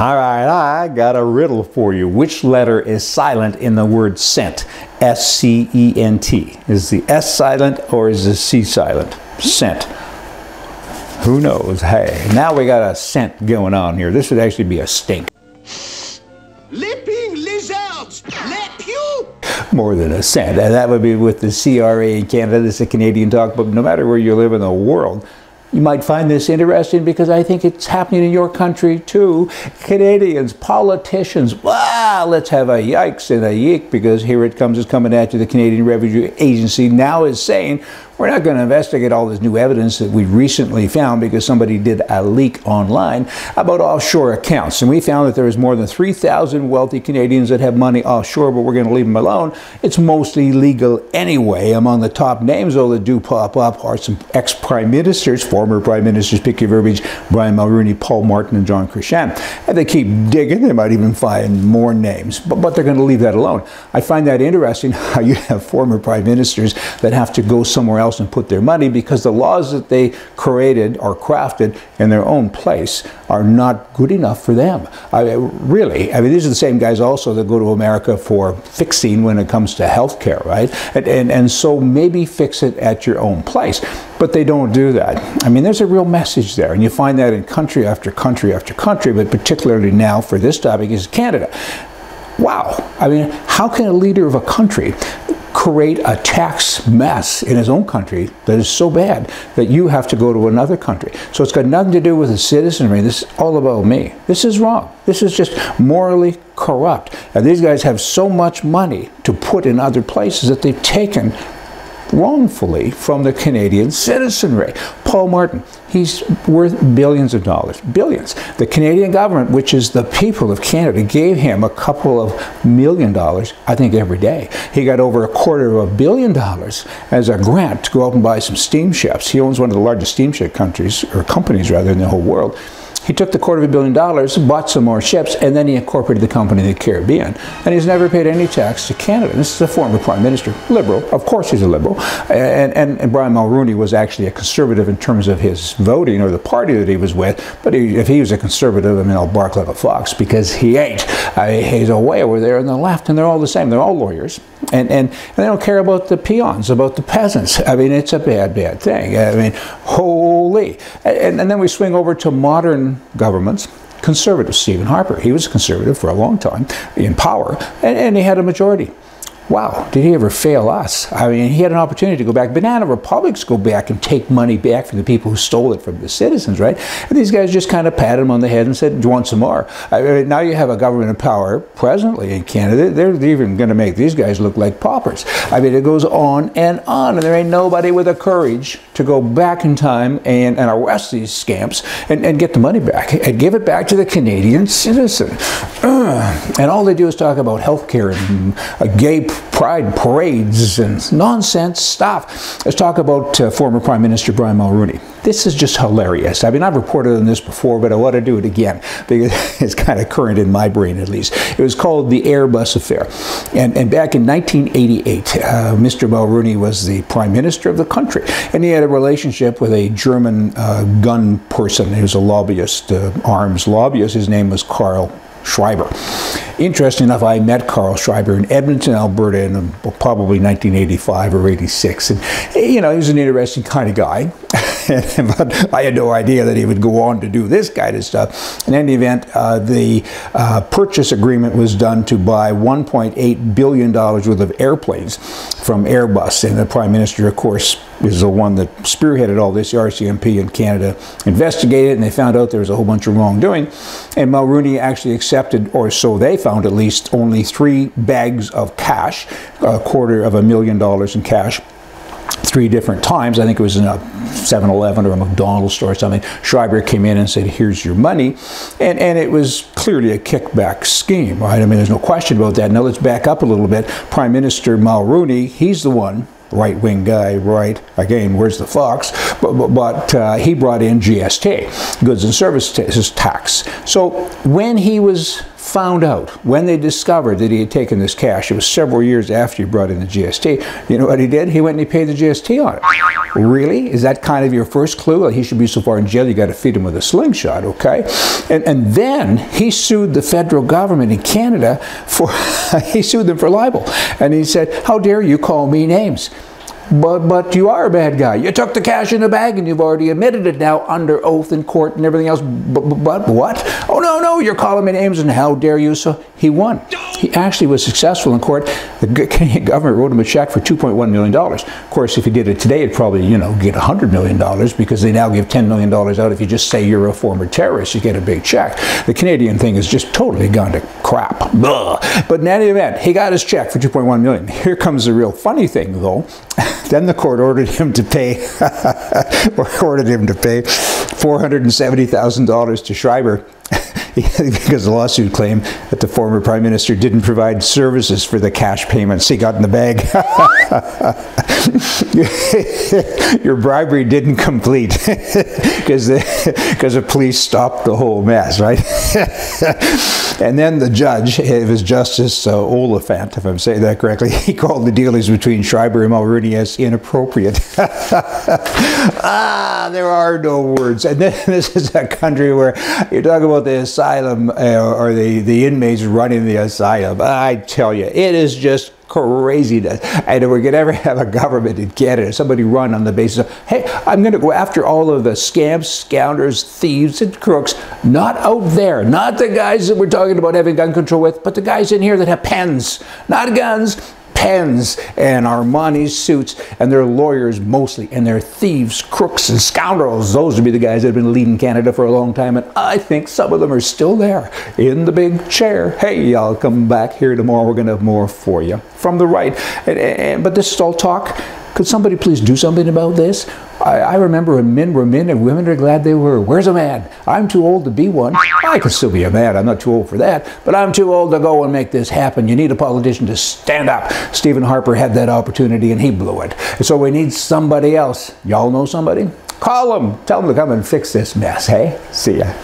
All right, I got a riddle for you. Which letter is silent in the word sent? S-C-E-N-T. Is the S silent or is the C silent? Sent. Who knows? Hey, now we got a scent going on here. This would actually be a stink. Leaping lizards, lep you! More than a scent. And that would be with the CRA in Canada. This is a Canadian talk, but no matter where you live in the world, you might find this interesting because I think it's happening in your country too. Canadians, politicians, wow, let's have a yikes and a yeek because here it comes, it's coming at you. The Canadian Revenue Agency now is saying, we're not going to investigate all this new evidence that we recently found because somebody did a leak online about offshore accounts. And we found that there is more than 3,000 wealthy Canadians that have money offshore, but we're going to leave them alone. It's mostly legal anyway. Among the top names, though, that do pop up are some ex-prime ministers, former prime ministers, pick your verbiage, Brian Mulroney, Paul Martin, and John Chretien. And they keep digging. They might even find more names, but they're going to leave that alone. I find that interesting how you have former prime ministers that have to go somewhere else and put their money because the laws that they created or crafted in their own place are not good enough for them. I mean, these are the same guys also that go to America for fixing when it comes to health care, right? And so maybe fix it at your own place. But they don't do that. I mean, there's a real message there, and you find that in country after country after country, but particularly now for this topic is Canada. Wow. I mean, how can a leader of a country create a tax mess in his own country that is so bad that you have to go to another country? So it's got nothing to do with the citizenry. This is all about me. This is wrong. This is just morally corrupt. And these guys have so much money to put in other places that they've taken wrongfully from the Canadian citizenry. Paul Martin, he's worth billions of dollars. Billions. The Canadian government, which is the people of Canada, gave him a couple of $1 million, I think, every day. He got over $250 million as a grant to go out and buy some steamships. He owns one of the largest steamship companies rather in the whole world. He took the $250 million, bought some more ships, and then he incorporated the company in the Caribbean. And he's never paid any tax to Canada. This is a former prime minister, liberal. Of course he's a liberal. And Brian Mulroney was actually a conservative in terms of his voting or the party that he was with. But if he was a conservative, I mean, I'll bark like a fox because he ain't. He's way over there on the left, and they're all the same. They're all lawyers. And they don't care about the peons, about the peasants. I mean, it's a bad, bad thing. I mean, holy. And then we swing over to modern governments. Conservative Stephen Harper, he was a conservative for a long time in power, and he had a majority. Wow, did he ever fail us? I mean, he had an opportunity to go back. Banana republics go back and take money back from the people who stole it from the citizens, right? And these guys just kind of patted him on the head and said, do you want some more? I mean, now you have a government in power presently in Canada. They're even going to make these guys look like paupers. I mean, it goes on, and there ain't nobody with the courage to go back in time and arrest these scamps and get the money back and give it back to the Canadian citizen. And all they do is talk about health care and gay pride parades and nonsense stuff. Let's talk about former Prime Minister Brian Mulroney. This is just hilarious. I mean, I've reported on this before, but I want to do it again because it's kind of current in my brain, at least. It was called the Airbus Affair. And back in 1988, Mr. Mulroney was the Prime Minister of the country, and he had a relationship with a German gun person. He was a lobbyist, arms lobbyist. His name was Karlheinz Schreiber. Interesting enough, I met Karlheinz Schreiber in Edmonton, Alberta in probably 1985 or 86. And, you know, he was an interesting kind of guy. But I had no idea that he would go on to do this kind of stuff. In any event, the purchase agreement was done to buy $1.8 billion worth of airplanes from Airbus. And the Prime Minister, of course, is the one that spearheaded all this. The RCMP in Canada investigated, and they found out there was a whole bunch of wrongdoing. And Mulroney actually accepted, or so they found at least, only 3 bags of cash, $250,000 in cash, 3 different times. I think it was in a 7-Eleven or a McDonald's store or something. Schreiber came in and said, here's your money. And it was clearly a kickback scheme, right? I mean, there's no question about that. Now let's back up a little bit. Prime Minister Mulroney, he's the one, right-wing guy, right? Again, where's the fox? But he brought in GST, goods and services tax. So when he was found out, when they discovered that he had taken this cash, it was several years after you brought in the GST, you know what he did? He went and he paid the GST on it. Really? Is that kind of your first clue? Well, he should be so far in jail you got to feed him with a slingshot, okay? And then he sued the federal government in Canada for, he sued them for libel. And he said, how dare you call me names? But you are a bad guy. You took the cash in the bag and you've already admitted it now under oath in court and everything else. But what? Oh, no, no, you're calling me names and how dare you. So he won. He actually was successful in court. The Canadian government wrote him a check for $2.1 million. Of course, if he did it today, it'd probably, you know, get $100 million because they now give $10 million out if you just say you're a former terrorist, you get a big check. The Canadian thing has just totally gone to crap. Blah. But in any event, he got his check for $2.1 million. Here comes the real funny thing, though. Then the court ordered him to pay $470,000 to Schreiber because the lawsuit claimed that the former prime minister didn't provide services for the cash payments he got in the bag. Your bribery didn't complete because the police stopped the whole mess, right? And then the judge, it was Justice Oliphant, if I'm saying that correctly, he called the dealings between Schreiber and Mulroney as inappropriate. There are no words. And this is a country where you're talking about the asylum or the inmates running the asylum. I tell you, it is just craziness. And if we could ever have a government in Canada, somebody run on the basis of, hey, I'm going to go after all of the scamps, scoundrels, thieves, and crooks, not out there, not the guys that we're talking about having gun control with, but the guys in here that have pens, not guns, pens, and Armani suits, and their lawyers mostly, and their thieves, crooks, and scoundrels. Those would be the guys that have been leading Canada for a long time, and I think some of them are still there in the big chair. Hey, y'all, come back here tomorrow. We're going to have more for you from the right. But this is all talk. Could somebody please do something about this? I remember when men were men and women are glad they were. Where's a man? I'm too old to be one. I can still be a man. I'm not too old for that. But I'm too old to go and make this happen. You need a politician to stand up. Stephen Harper had that opportunity and he blew it. And so we need somebody else. Y'all know somebody? Call them. Tell them to come and fix this mess, hey? See ya.